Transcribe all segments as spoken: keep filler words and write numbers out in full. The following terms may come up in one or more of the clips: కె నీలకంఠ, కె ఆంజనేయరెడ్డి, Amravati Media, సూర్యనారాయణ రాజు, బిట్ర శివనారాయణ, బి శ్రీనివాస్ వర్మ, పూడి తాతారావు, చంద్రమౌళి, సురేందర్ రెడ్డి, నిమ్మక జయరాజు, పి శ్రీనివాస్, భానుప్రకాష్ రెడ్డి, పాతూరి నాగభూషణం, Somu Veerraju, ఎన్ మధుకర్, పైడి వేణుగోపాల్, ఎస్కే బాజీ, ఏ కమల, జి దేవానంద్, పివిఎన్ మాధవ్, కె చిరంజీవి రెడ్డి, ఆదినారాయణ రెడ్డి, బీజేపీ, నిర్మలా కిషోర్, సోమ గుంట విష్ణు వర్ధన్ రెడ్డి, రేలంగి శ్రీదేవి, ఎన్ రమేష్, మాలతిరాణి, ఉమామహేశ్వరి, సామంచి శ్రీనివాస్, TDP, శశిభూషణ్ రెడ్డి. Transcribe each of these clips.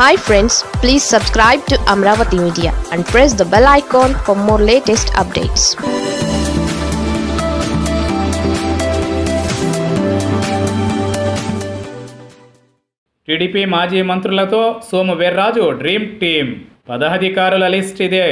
Hi friends, please subscribe to Amravati Media and press the bell icon for more latest updates. T D P Maji Mantrulato Somu Veerraju Dream Team పదాధికారుల list ఇదే.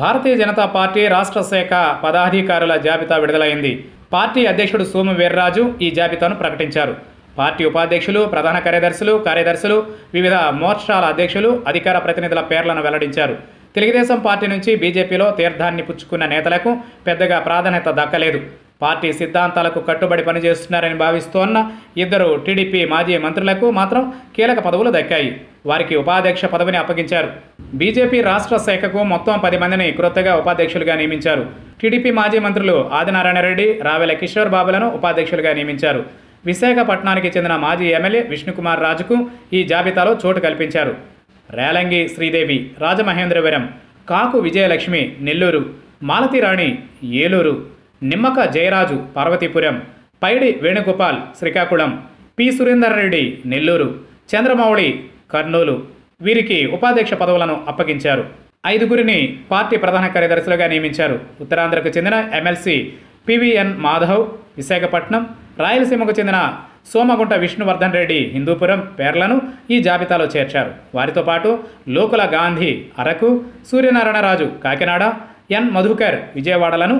Bharatiya Janata party రాష్ట్ర శాఖ పదాధికారుల జాబితా విడుదలైంది. Party అధ్యక్షుడు సోము వీర్రాజు ఈ జాబితాను ప్రకటించారు. పార్టీ ఉపాధ్యక్షులు, ప్రధాన కార్యదర్శులు, కార్యదర్శులు, వివిధ మోర్చాల అధ్యక్షులు, అధికార ప్రతినిధుల పేర్లను వెల్లడించారు. తెలుగుదేశం పార్టీ నుంచి బీజేపీలో తీర్థాన్ని పుచ్చుకున్న నేతలకు పెద్దగా ప్రాధాన్యత దక్కలేదు. పార్టీ సిద్ధాంతాలకు కట్టుబడి పనిచేస్తున్నారని భావిస్తోన్న ఇద్దరు టీడీపీ మాజీ మంత్రులకు మాత్రం కీలక పదవులు దక్కాయి. వారికి ఉపాధ్యక్ష పదవిని అప్పగించారు. బీజేపీ రాష్ట్ర శాఖకు మొత్తం పది మందిని కొత్తగా ఉపాధ్యక్షులుగా నియమించారు. టీడీపీ మాజీ మంత్రులు ఆదినారాయణ రెడ్డి, రావెల కిషోర్ బాబులను ఉపాధ్యక్షులుగా నియమించారు. విశాఖపట్నానికి చెందిన మాజీ ఎమ్మెల్యే విష్ణు కుమార్ రాజుకు ఈ జాబితాలో చోటు కల్పించారు. రేలంగి శ్రీదేవి, రాజమహేంద్రవరం, కాకు విజయలక్ష్మి నెల్లూరు, మాలతిరాణి ఏలూరు, నిమ్మక జయరాజు పార్వతిపురం, పైడి వేణుగోపాల్ శ్రీకాకుళం, పి సురేందర్ రెడ్డి నెల్లూరు, చంద్రమౌళి కర్నూలు వీరికి ఉపాధ్యక్ష పదవులను అప్పగించారు. ఐదుగురిని పార్టీ ప్రధాన కార్యదర్శులుగా నియమించారు. ఉత్తరాంధ్రకు చెందిన ఎమ్మెల్సీ పివిఎన్ మాధవ్ విశాఖపట్నం, రాయలసీమకు చెందిన సోమ గుంట విష్ణు వర్ధన్ రెడ్డి హిందూపురం పేర్లను ఈ జాబితాలో చేర్చారు. వారితో పాటు లోకుల గాంధీ అరకు, సూర్యనారాయణ రాజు కాకినాడ, ఎన్ మధుకర్ విజయవాడలను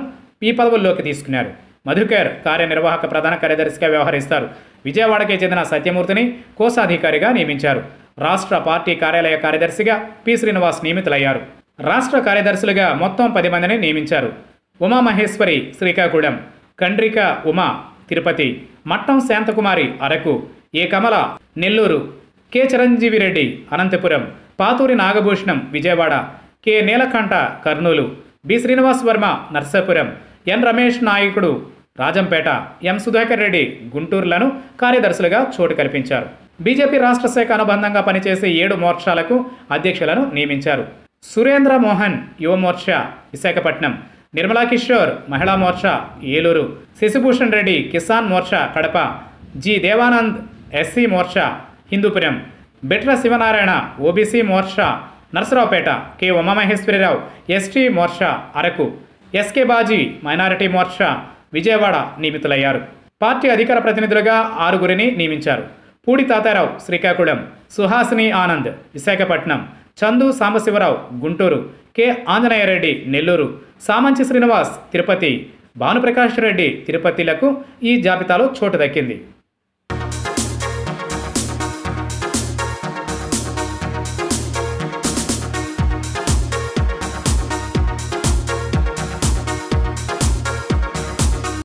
ఈ పదవుల్లోకి తీసుకున్నారు. మధుకర్ కార్యనిర్వాహక ప్రధాన కార్యదర్శిగా వ్యవహరిస్తారు. విజయవాడకే చెందిన సత్యమూర్తిని కోశాధికారిగా నియమించారు. రాష్ట్ర పార్టీ కార్యాలయ కార్యదర్శిగా పి శ్రీనివాస్ నియమితులయ్యారు. రాష్ట్ర కార్యదర్శులుగా మొత్తం పది మందిని నియమించారు. ఉమామహేశ్వరి Srikakulam, Kandrika Uma Tirupati, Mattam Shanthakumari Araku, ఏ కమల Nellore, కె చిరంజీవి రెడ్డి Anantapur, పాతూరి నాగభూషణం Vijayawada, కె నీలకంఠ Kurnool, బి శ్రీనివాస్ వర్మ Narsapuram, ఎన్ రమేష్ Nayakudu Rajampet, ఎం సుధాకర్ రెడ్డి గుంటూరులను కార్యదర్శులుగా చోటు కల్పించారు. బీజేపీ రాష్ట్ర శాఖ అనుబంధంగా పనిచేసే ఏడు మోర్చాలకు అధ్యక్షులను నియమించారు. సురేంద్ర మోహన్ యువ Morcha Visakhapatnam, నిర్మలా కిషోర్ Mahila Morcha Eluru, శశిభూషణ్ రెడ్డి Kisan Morcha Kadapa, జి దేవానంద్ SC Morcha Hindupur, బిట్ర శివనారాయణ OBC Morcha Narasaraopet, K Umamaheswararao ST Morcha Araku, ఎస్కే బాజీ minority Morcha Vijayawada నియమితులయ్యారు. పార్టీ అధికార ప్రతినిధులుగా ఆరుగురిని నియమించారు. పూడి తాతారావు శ్రీకాకుళం, సుహాసిని ఆనంద్ విశాఖపట్నం, చందు సాంబశివరావు గుంటూరు, కె ఆంజనేయరెడ్డి నెల్లూరు, సామంచి శ్రీనివాస్ తిరుపతి, భానుప్రకాష్ రెడ్డి తిరుపతిలకు ఈ జాబితాలో చోటు దక్కింది.